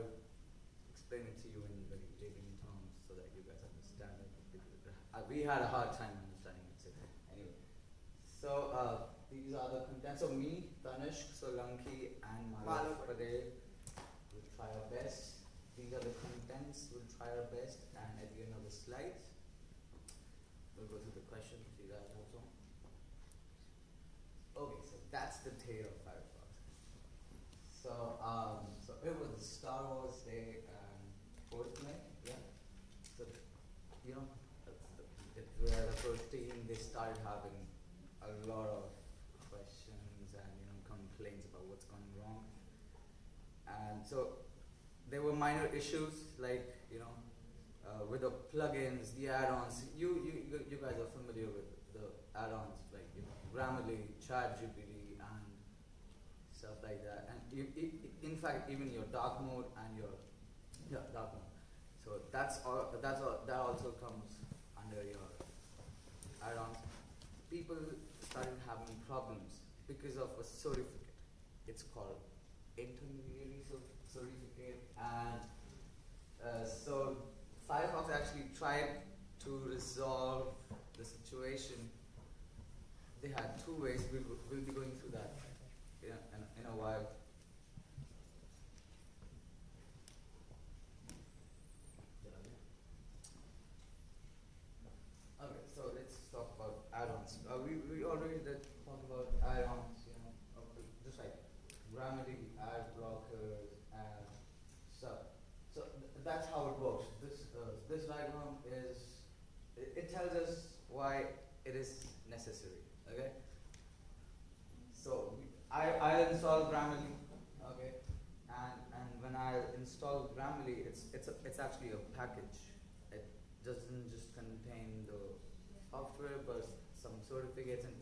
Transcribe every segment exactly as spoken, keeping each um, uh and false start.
will explain it to you in very layman terms so that you guys understand it. We had a hard time understanding it, so anyway. So uh, these are the contents. So me, Tanishq Solanki, and Hera Pheri will try our best. These are the contents. We'll try our best, and at the end of the slides, we'll go through the questions you guys also. Okay, so that's the tale of Firefox. So, um, so it was Star Wars Day and fourth May, yeah. So, you know, where the first team, they started having a lot of questions and you know complaints about what's gone wrong, and so there were minor issues like you know uh, with the plugins, the add-ons. You you you guys are familiar with the add-ons like you know, Grammarly, ChatGPT, and stuff like that. And you, it, in fact, even your dark mode and your yeah dark mode. So that's all. That's all. That also comes under your add-ons. People started having problems because of a certificate. It's called intermediary certificate, and uh, so Firefox actually tried to resolve the situation. They had two ways. We'll, we'll be going through that in a, in a while. Okay, so let's talk about add-ons. Uh, we, we already did talk about add-ons, you know, just like Grammarly, ad blockers, and stuff. So th that's how it works. This uh, this diagram is it, it tells us why it is necessary. Okay. So we, I I install Grammarly. Okay. And and when I install Grammarly, it's it's a, it's actually a package. It doesn't just contain the software, but some certificates and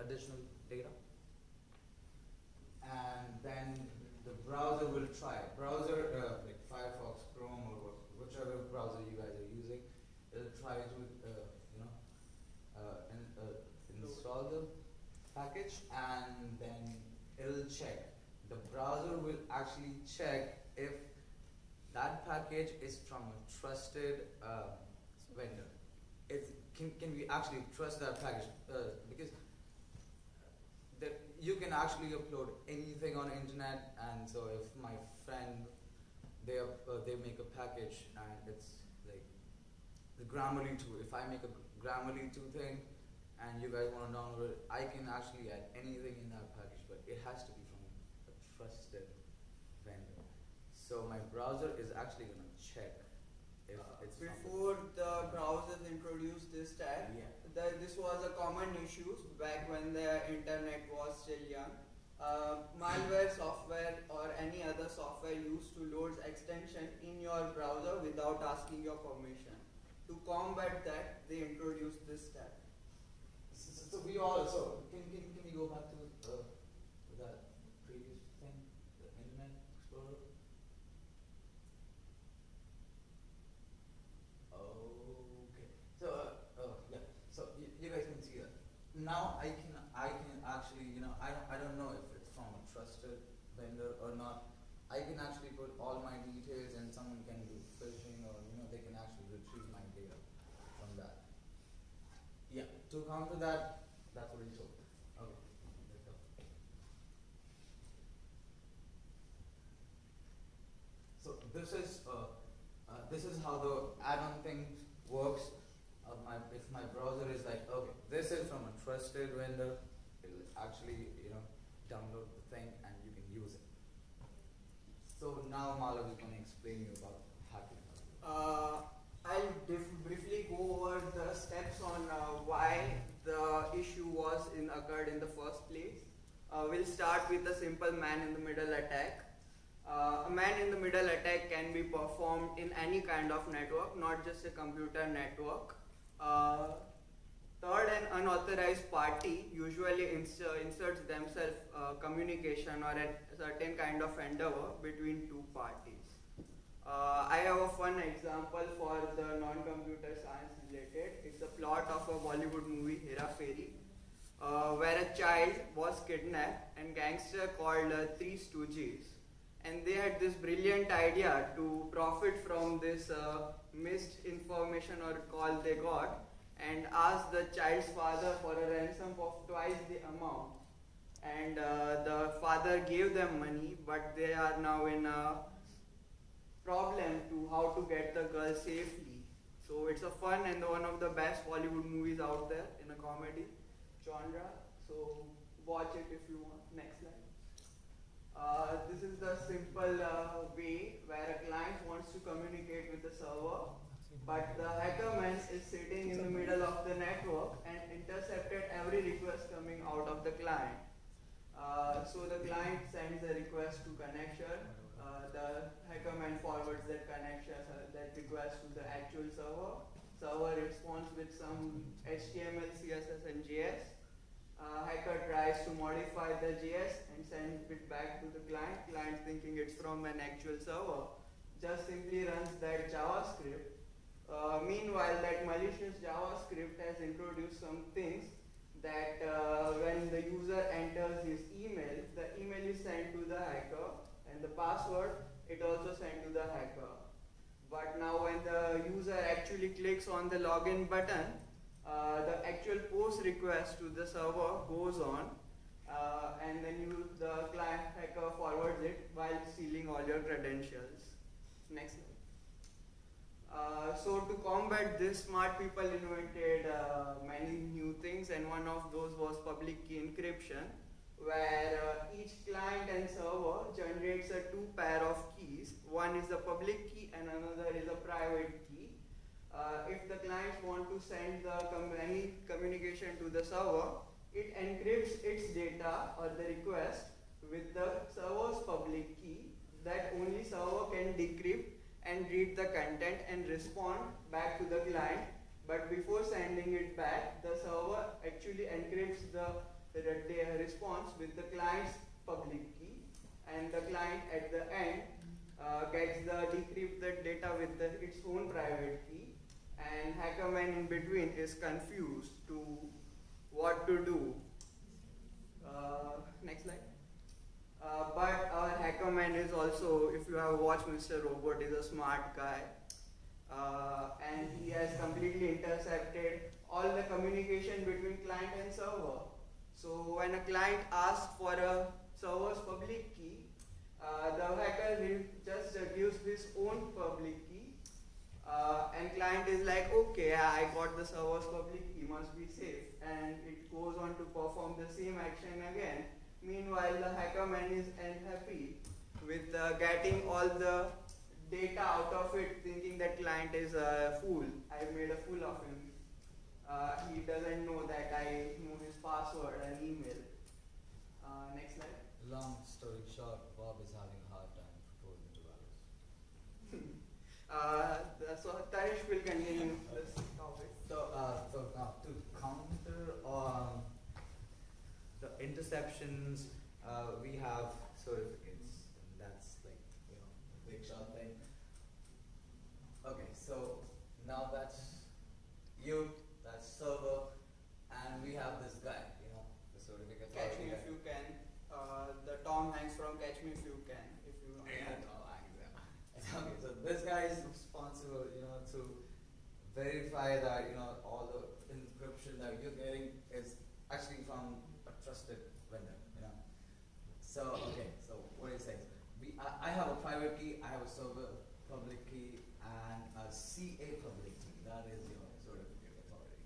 additional data. And then the browser will try. Browser, uh, like Firefox, Chrome, or whichever browser you guys are using, it'll try to, uh, you know, uh, in, uh, install the package, and then it'll check. The browser will actually check if that package is from a trusted uh, vendor. It's, can can we actually trust that package? Uh, because you can actually upload anything on the internet, and so if my friend, they up, uh, they make a package and it's like the Grammarly two. If I make a Grammarly two thing and you guys want to download it, I can actually add anything in that package, but it has to be from a trusted vendor. So my browser is actually going to check if uh, it's before the browsers introduced this tag. Yeah. The, this was a common issue back when the internet was still young. Uh, malware software or any other software used to load extension in your browser without asking your permission. To combat that, they introduced this tab. So, so, so we also can can can we go back to uh, that previous thing, the Internet Explorer? Okay. So. Uh, Now I can I can actually you know I I don't know if it's from a trusted vendor or not. I can actually put all my details, and someone can do phishing, or you know they can actually retrieve my data from that. Yeah. To counter that, that's what we told. Okay. Let's go. So this is uh, uh, this is how the add-on thing works. Of my, if my browser is like, okay, this is from a trusted vendor, it'll actually, you know, download the thing and you can use it. So now Mala is going to explain you about hacking. Uh, I'll briefly go over the steps on uh, why the issue was in occurred in the first place. Uh, we'll start with the simple man-in-the-middle attack. Uh, a man-in-the-middle attack can be performed in any kind of network, not just a computer network. Uh, third, an unauthorized party usually ins inserts themselves uh, communication or a certain kind of endeavor between two parties. Uh, I have a fun example for the non-computer science related. It's a plot of a Bollywood movie, Hera Pheri, uh, where a child was kidnapped and gangster called uh, three stooges and they had this brilliant idea to profit from this uh, misinformation or call they got, and asked the child's father for a ransom of twice the amount. And uh, the father gave them money, but they are now in a problem to how to get the girl safely. So it's a fun and one of the best Bollywood movies out there in a comedy genre. So watch it if you want. Next slide. Uh, this is the simple uh, way where a client wants to communicate with the server, but the hackerman is sitting in the middle of the network and intercepted every request coming out of the client. Uh, so the client sends a request to connection, uh, the hackerman forwards that connection, uh, that request to the actual server. Server responds with some H T M L, C S S, and J S. Uh, hacker tries to modify the J S and sends it back to the client. Client, thinking it's from an actual server, just simply runs that JavaScript. Uh, meanwhile, that malicious JavaScript has introduced some things that uh, when the user enters his email, the email is sent to the hacker, and the password, it also sent to the hacker. But now when the user actually clicks on the login button, uh, the actual post request to the server goes on, uh, and then you, the client hacker forwards it while stealing all your credentials. Next slide. Uh, so to combat this, smart people invented uh, many new things, and one of those was public key encryption, where uh, each client and server generates a two pair of keys. One is the public key and another is a private key. Uh, if the clients want to send the com any communication to the server, it encrypts its data or the request with the server's public key that only server can decrypt and read the content and respond back to the client. But before sending it back, the server actually encrypts the, the response with the client's public key, and the client at the end uh, gets the decrypted data with the, its own private key, and hackerman in between is confused to what to do. Uh, next slide. Uh, but our hackerman is also, if you have watched Mister Robot, is a smart guy, uh, and he has completely intercepted all the communication between client and server. So when a client asks for a server's public key, uh, the hacker just gives his own public key, uh, and client is like, okay, I got the server's public key, must be safe, and it goes on to perform the same action again. Meanwhile, the hackerman is unhappy with uh, getting all the data out of it, thinking that client is a fool. I made a fool of him. Uh, he doesn't know that I know his password and email. Uh, next slide. Long story short, Bob is having a hard time controlling the virus. uh, so Tanishq will continue this topic. So, uh, so now to counter on the interceptions, uh, we have certificates, and that's like, you know, the big shot thing. Okay, so now that's you, that's server, and we have this guy, you know, the certificate. Catch me if you can. Uh, the Tom Hanks from Catch Me If You Can, if you know. Yeah, Tom Hanks. Yeah. Okay, so this guy is responsible, you know, to verify that, you know, all the encryption that you're getting is actually from trusted vendor, you know. So okay, so what do you say? We, I, I have a private key, I have a server public key, and a C A public key. That is your certificate authority.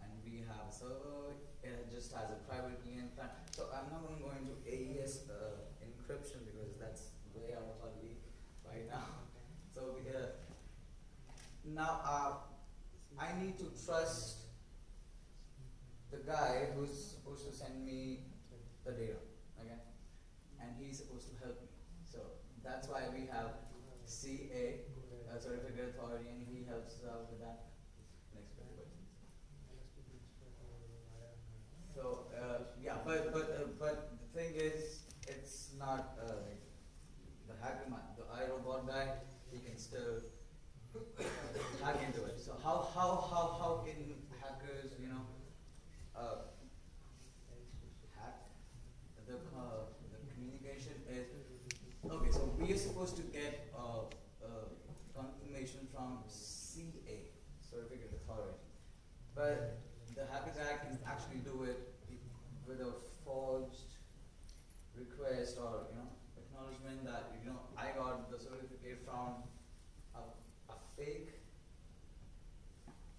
And we have a server, it just has a private key and plan. So I'm not going to go into A E S uh, encryption because that's way out of our league right now. So we, uh, now uh, I need to trust the guy who's supposed to send me the data, okay? And he's supposed to help me. So that's why we have C A, uh, certificate authority, and he helps uh, with that. Next question. So uh, yeah, but but uh, but the thing is, it's not uh, like the hacker man, the iRobot guy. He can still hack into it. So how how how how can hackers, you know? Uh, hack the, uh, the communication is okay. So supposed to get uh, uh, confirmation from C A, Certificate Authority. But the Hackers Act can actually do it with a forged request or, you know, acknowledgement that, you know, I got the certificate from a, a fake.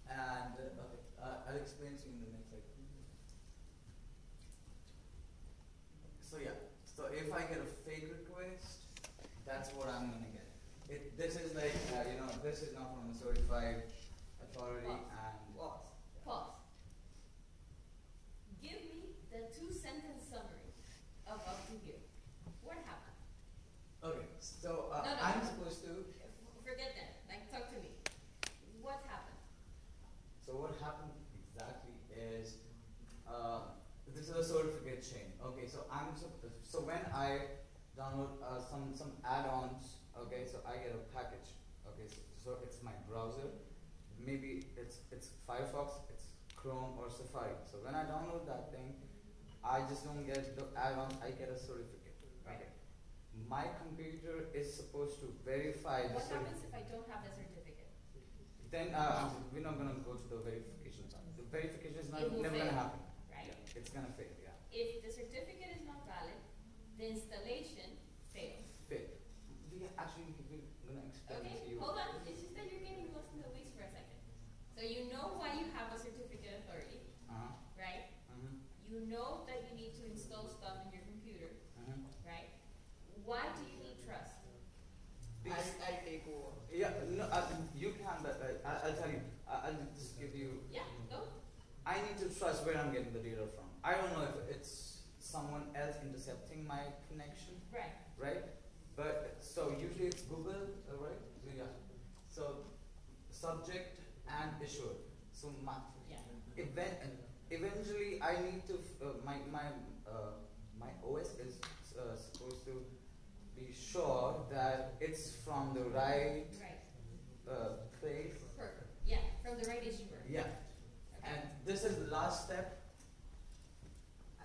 And uh, okay, uh, I'll explain to you in the next slide. So yeah, so if I get a fake request, that's what I'm gonna get. It, this is like, uh, you know, this is not from a certified authority. Pause. And pause. Yeah. Pause. Give me the two-sentence summary of what you give. What happened? Okay, so uh, no, no, I'm no. supposed to forget that. Like, talk to me. What happened? So what happened exactly is, uh, this is a certificate chain. Okay, so I'm so, so when I download uh, some some add-ons. Okay, so I get a package. Okay, so, so it's my browser. Maybe it's it's Firefox, it's Chrome or Safari. So when I download that thing, I just don't get the add-on. I get a certificate. Okay, my computer is supposed to verify. What the happens if I don't have the certificate? Then uh, we're not gonna go to the verification part. The verification is not never fail. gonna happen. Right? Yeah, it's gonna fail. Yeah. If the certificate is not valid, the installation fails. Fail. We actually we're gonna explain okay, to you. Hold on. It's just that you're getting lost in the weeds for a second. So you know why you have a certificate authority, uh-huh. right? Uh-huh. You know that you need to install stuff in your computer, uh-huh. right? Why do you need trust? Because I, I take over. Yeah, no, I, you can, but I, I'll tell you. I'll just give you. Yeah, go. I need to trust where I'm getting the data from. I don't know if it's someone else intercepting my connection. Right. Right. But so usually it's Google, right? Yeah. So subject and issuer. So my yeah. event, eventually I need to uh, my my uh, my O S is uh, supposed to be sure that it's from the right, right. Uh, place. Perfect. Yeah, from the right issuer. Yeah. Okay. And this is the last step.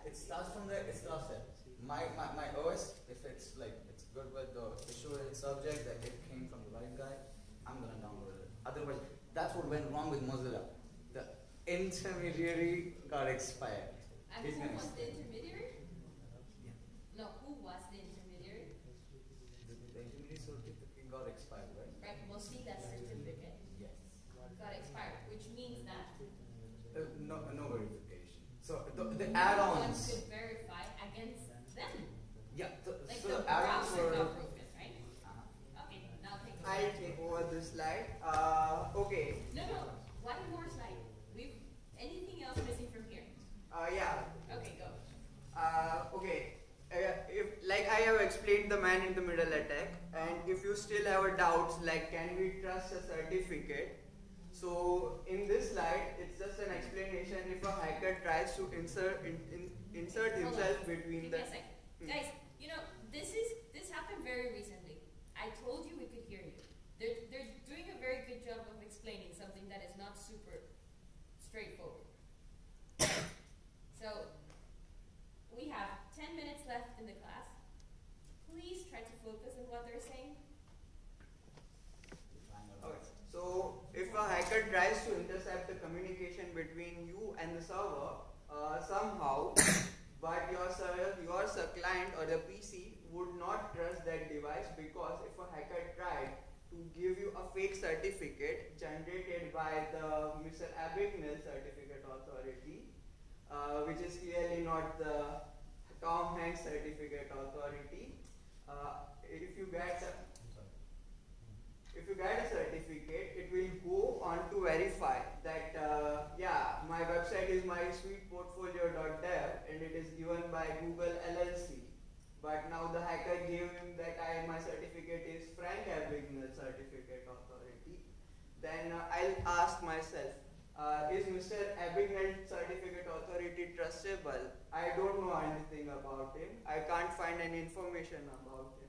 It starts from there, it starts there. My, my, my O S, if it's like it's good with the issuer and subject, that it came from the right guy, I'm gonna download it. Otherwise, that's what went wrong with Mozilla. The intermediary got expired. And who was expired. the intermediary? Yeah. No, who was the intermediary? The, the intermediary certificate got expired, right? Right, Mozilla's certificate. Yes. Got expired, which means that uh, no, no verification. So the, the add-ons could verify against them. Yeah, the, like so the, the add-ons were progress, right? Uh-huh. Okay, now take. I'll take over this slide. Uh, okay. No, no, one more slide. We've anything else missing from here? Uh, yeah. Okay, go. Uh, okay. Uh, if like I have explained the man in the middle attack, and if you still have doubts, like can we trust a certificate? So in this slide, it's just an explanation if a hacker tries to insert in, in, insert Hold himself on. between Give the. Me a second. Hmm. Guys, you know this is this happened very recently. I told you we could hear you. They're they're doing a very good job of explaining something that is not super straightforward. So we have ten minutes left in the class. Please try to focus on what they're saying. Okay. So if a hacker tries to intercept the communication between you and the server uh, somehow, but your server, your client or the P C would not trust that device, because if a hacker tried to give you a fake certificate generated by the Mister Abagnale Certificate Authority, uh, which is clearly not the Tom Hanks Certificate Authority, uh, if you get If you get a certificate, it will go on to verify that, uh, yeah, my website is my sweet portfolio dot dev and it is given by Google L L C. But now the hacker gave him that I my certificate is Frank Abagnale Certificate Authority. Then uh, I'll ask myself, uh, is Mister Abagnale Certificate Authority trustable? I don't know anything about him. I can't find any information about him.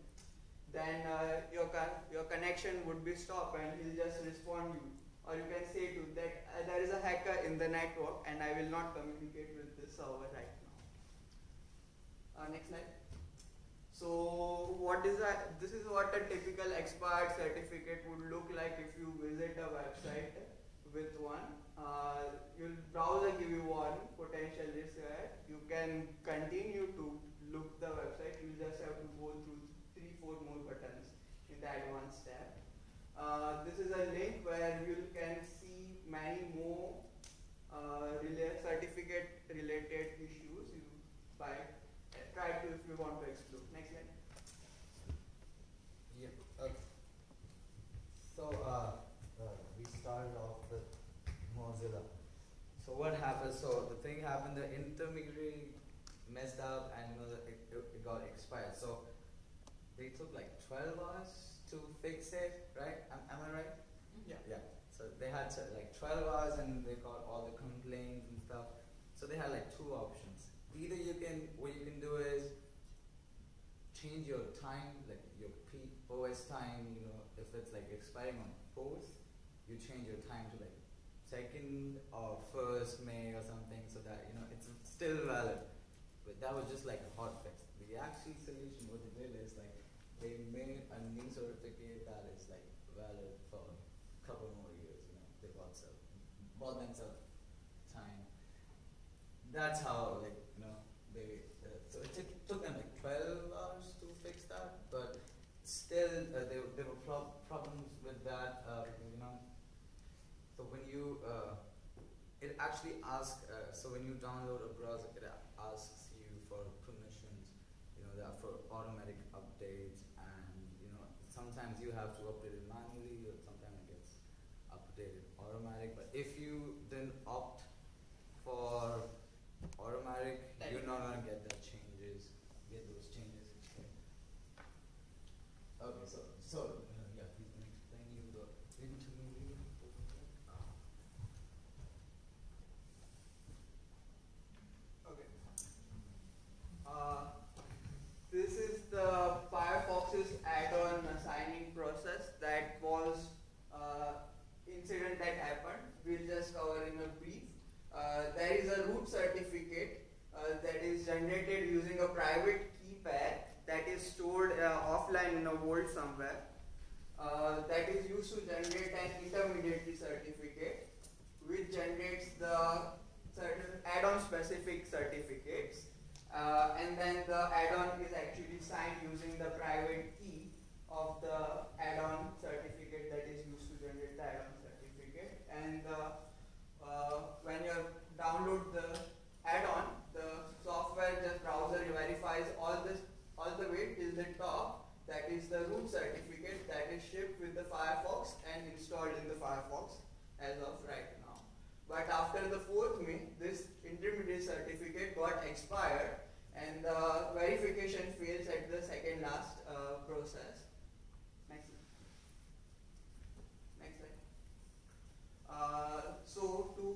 Then uh, your con your connection would be stopped and he'll just respond you. Or you can say to that uh, there is a hacker in the network and I will not communicate with this server right now. Uh, next slide. So what is a, this is what a typical expert certificate would look like if you visit a website with one. Uh, your browser give you one potential risk there. You can continue to look the website. You just have to go through three, four more buttons in that one step. Uh, this is a link where you can see many more uh, certificate related issues you by try to if you want to explore. Next slide. Yeah. Okay. So uh, uh, we started off with Mozilla. So what happened? So the thing happened. The intermediary messed up, and you know, it, it got expired. So they took like twelve hours to fix it, right? Am, am I right? Yeah. Yeah. So they had to, like twelve hours, and they got all the complaints and stuff. So they had like two options. Either you can, what you can do is change your time, like your P O S time. You know, if it's like expiring on fourth, you change your time to like second or first May or something, so that you know it's still valid. But that was just like a hot fix. The actual solution, what they did is like, they made a new certificate that is like valid for a couple more years. You know, they bought some, bought themselves time. That's how, like, you know, they. Uh, so it took them like twelve hours to fix that, but still uh, there there were pro problems with that. Uh, you know, so when you uh, it actually asks. Uh, so when you download a browser, it asks you for permissions. You know, that for automatic updates. Sometimes you have to update it manually, or sometimes it gets updated automatic. But if you then opt for automatic, that you're not gonna get that changes, get those changes. Okay, okay so so uh, yeah, please can explain you the intermediary. Okay. Uh, this is the Firefox's add-on assigning process that was uh, incident that happened. We'll just cover in a brief. Uh, there is a root certificate uh, that is generated using a private key pair that is stored uh, offline in a vault somewhere. Uh, that is used to generate an intermediary certificate, which generates the add-on specific certificates. Uh, and then the add-on is actually signed using the private key of the add-on certificate that is used to generate the add-on certificate. And uh, uh, when you download the add-on, the software, the browser verifies all this, all the way till the top. That is the root certificate that is shipped with the Firefox and installed in the Firefox as of right now. But after the fourth May, this intermediate certificate got expired, and the verification fails at the second last uh, process. Next slide. Next slide. Uh, so to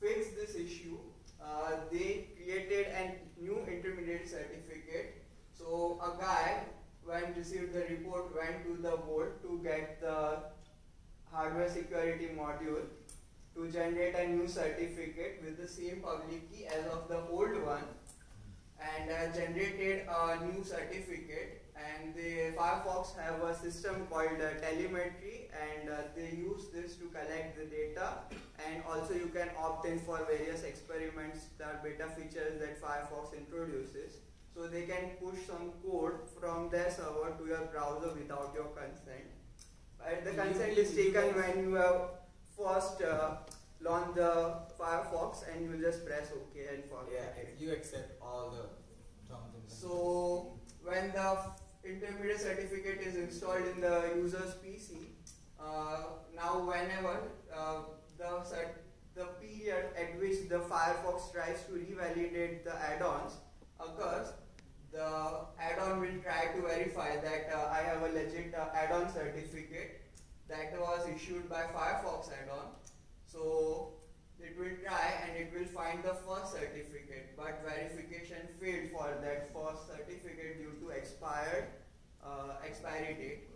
fix this issue, uh, they created a new intermediate certificate. So a guy, when received the report, went to the vault to get the hardware security module to generate a new certificate with the same public key as of the old one, and uh, generated a new certificate. And the Firefox have a system called uh, telemetry, and uh, they use this to collect the data, and also you can opt in for various experiments, the beta features that Firefox introduces. So they can push some code from their server to your browser without your consent. But the consent is taken when you have first uh, launch the Firefox, and you just press OK and follow. Yeah, it. You accept all the terms and conditions. So when the intermediate certificate is installed in the user's P C, uh, now whenever uh, the set, the period at which the Firefox tries to revalidate the add-ons occurs, the add-on will try to verify that uh, I have a legit uh, add-on certificate that was issued by Firefox add-on. So it will try and it will find the first certificate, but verification failed for that first certificate due to expired uh, expiry date.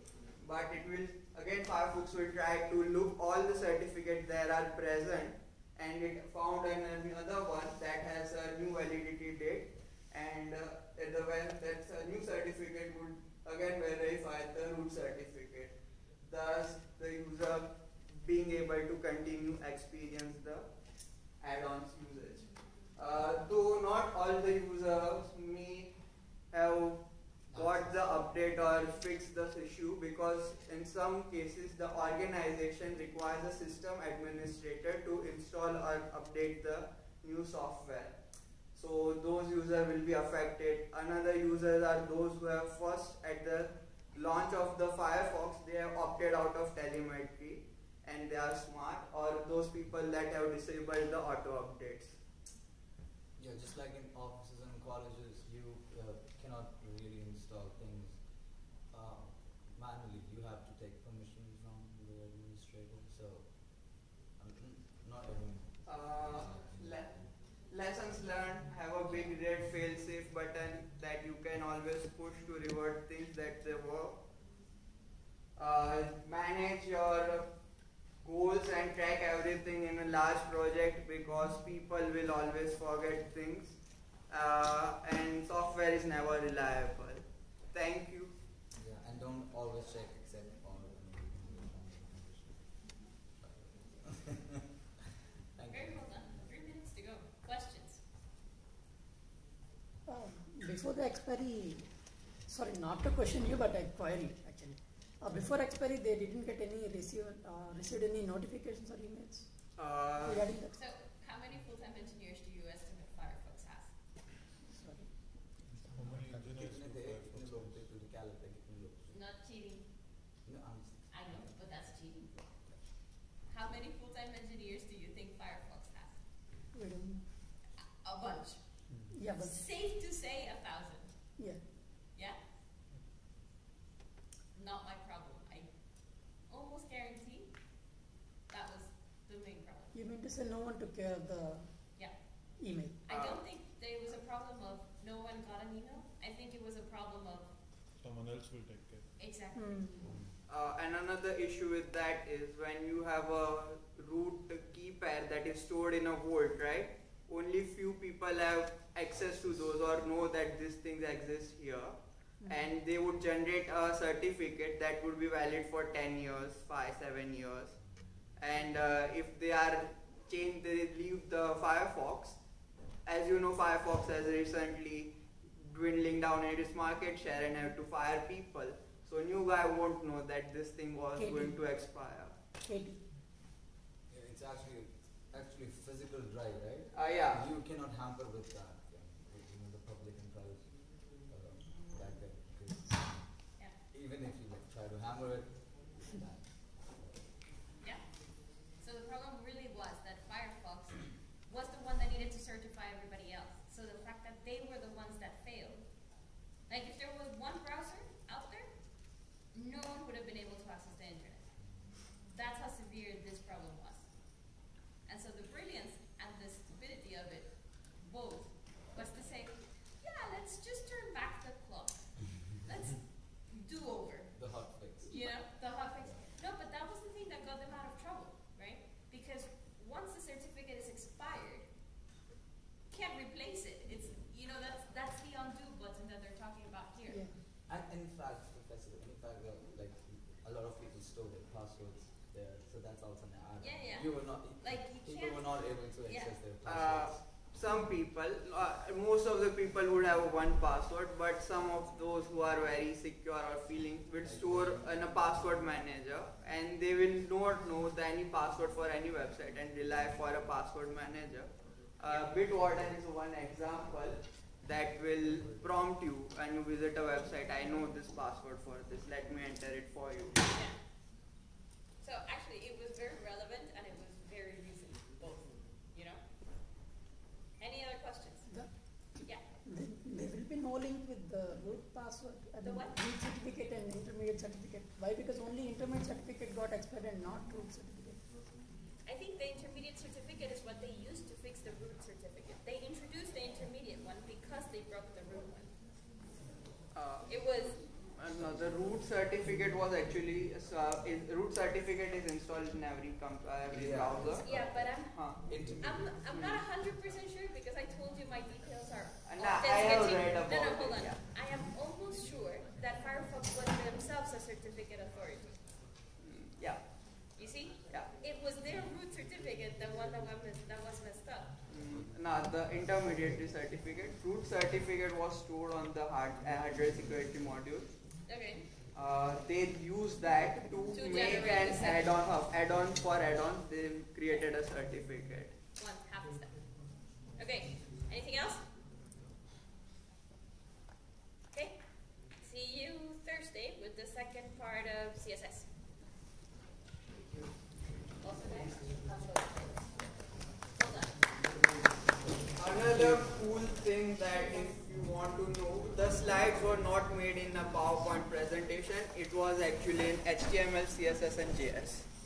But it will, again, Firefox will try to look all the certificates that are present, and it found another one that has a new validity date, and uh, that the that a new certificate would again verify the root certificate, thus the user being able to continue experience the add-ons usage. Uh, though not all the users may have got the update or fixed this issue, because in some cases the organization requires a system administrator to install or update the new software. So those users will be affected. Another users are those who have first at the launch of the Firefox, they have opted out of telemetry and they are smart, or those people that have disabled the auto updates. Yeah, just like in offices and colleges, you uh, cannot really install things uh, manually. You have to take permission from the administrator. So, um, not everyone. Uh, le lessons learned, have a big red fail-safe button that you can always push to revert things that they were. Uh, manage your goals and track everything in a large project, because people will always forget things, uh, and software is never reliable. Thank you. Yeah, and don't always check except for very well done. Three minutes to go. Questions? Uh, before the expiry, sorry, not to question you, but a query actually. Uh, before expiry, they didn't get any receive, uh, received any notifications or emails uh, regarding that. So, how many full-time engineers do you estimate Firefox has? Sorry. How many engineers do Firefox has? Not cheating. No, I'm I know, but that's cheating. How many full-time engineers do you think Firefox has? We don't know. A bunch. Mm-hmm. Yeah, but safe to say a thousand. Yeah. Yeah. Not my problem. I almost guarantee that was the main problem. You mean to say no one took care of the yeah. email? I uh, don't think there was a problem of no one got an email. I think it was a problem of someone else will take care. Exactly. Mm. Uh, and another issue with that is when you have a root key pair that is stored in a vault, right? Only few people have access to those or know that these things exist here. And they would generate a certificate that would be valid for ten years, five, seven years. And uh, if they are changed, they leave the Firefox. As you know, Firefox has recently dwindling down in its market share and have to fire people. So new guy won't know that this thing was Katie. going to expire. Katie. Yeah, it's actually actually physical drive, right? Uh, yeah. You cannot hamper with that. Even if you like, try to hammer it. Yeah. So the problem really was that Firefox was the one that needed to certify everybody else. So the fact that they were the ones that failed. Like if there was one browser out there, no one would have been able to access the internet. That's how severe this problem was. And so the brilliance and the stupidity of it both was to say, yeah, let's just turn back the clock. Let's do over. The hot fix. You know, the hot fix. No, but that was the thing that got them out of trouble, right? Because once the certificate is expired, you can't replace it. It's, you know, that's that's the undo button that they're talking about here. Yeah. And in fact, Professor, in fact, like a lot of people stole their passwords there, so that's also an add. Yeah, yeah. You were not, like, you people were not able to yeah. access their passwords. Uh, Some people, uh, most of the people would have one password, but some of those who are very secure or feeling will store in a password manager, and they will not know the any password for any website and rely for a password manager. Uh, Bitwarden is one example that will prompt you when you visit a website, I know this password for this, let me enter it for you. Yeah. So actually it was very relevant and it was very recent. Any other questions? The yeah. There, there will be no link with the root password. Uh, the what? Root certificate and intermediate certificate. Why? Because only intermediate certificate got expired and not root certificate. I think the intermediate certificate is what they used to fix the root certificate. They introduced the intermediate one because they broke the root one. Uh, it was. I'm not the root certificate was actually uh, is, root certificate is installed in every com uh, every yeah. browser. Yeah, but I'm huh. I'm, I'm not a hundred percent sure because I told you my details are. And I have read about. No, no, hold on. Yeah. I am almost sure that Firefox was themselves a certificate authority. Yeah. You see? Yeah. It was their root certificate, the one that was that was messed up. Mm, now the intermediary certificate, root certificate was stored on the hard, uh, hardware security module. Okay. Uh, they used that to, to make an add-on, uh, add-on for add-on. They created a certificate. One half a step. Okay. Anything else? Okay. See you Thursday with the second part of C S S. Also next. Another cool thing that if you want to know, the slides were not made in a PowerPoint presentation. It was actually in H T M L, C S S, and J S.